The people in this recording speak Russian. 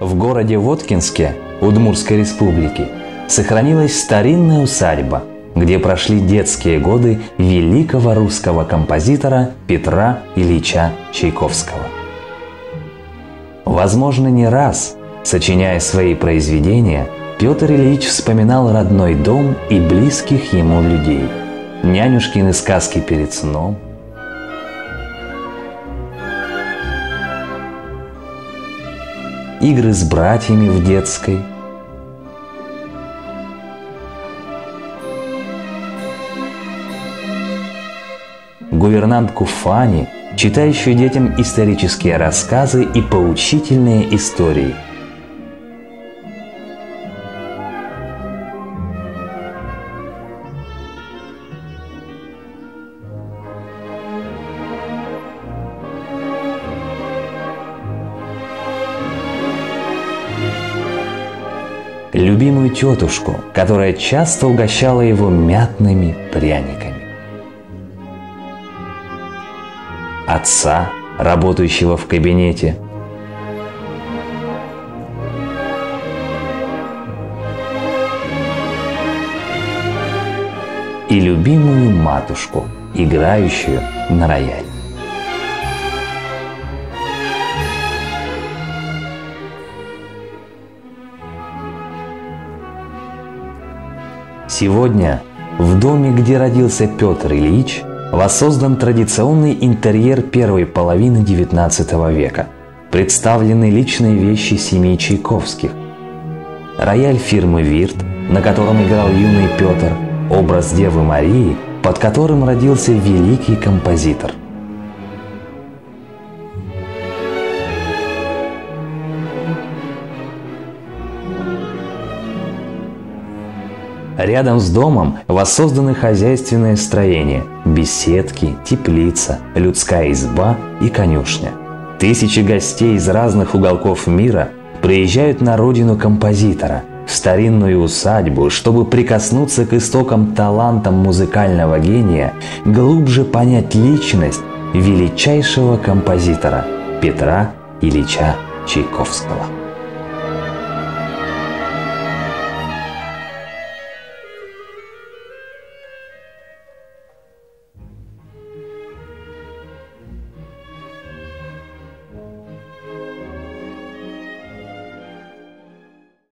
В городе Воткинске Удмуртской Республики сохранилась старинная усадьба, где прошли детские годы великого русского композитора Петра Ильича Чайковского. Возможно, не раз, сочиняя свои произведения, Петр Ильич вспоминал родной дом и близких ему людей, нянюшкины сказки перед сном, игры с братьями в детской, гувернантку Фани, читающую детям исторические рассказы и поучительные истории, любимую тетушку, которая часто угощала его мятными пряниками, отца, работающего в кабинете, и любимую матушку, играющую на рояле. Сегодня в доме, где родился Петр Ильич, воссоздан традиционный интерьер первой половины XIX века. Представлены личные вещи семьи Чайковских. Рояль фирмы «Вирт», на котором играл юный Петр, образ Девы Марии, под которым родился великий композитор. Рядом с домом воссозданы хозяйственные строения, беседки, теплица, людская изба и конюшня. Тысячи гостей из разных уголков мира приезжают на родину композитора, в старинную усадьбу, чтобы прикоснуться к истокам талантам музыкального гения, глубже понять личность величайшего композитора Петра Ильича Чайковского.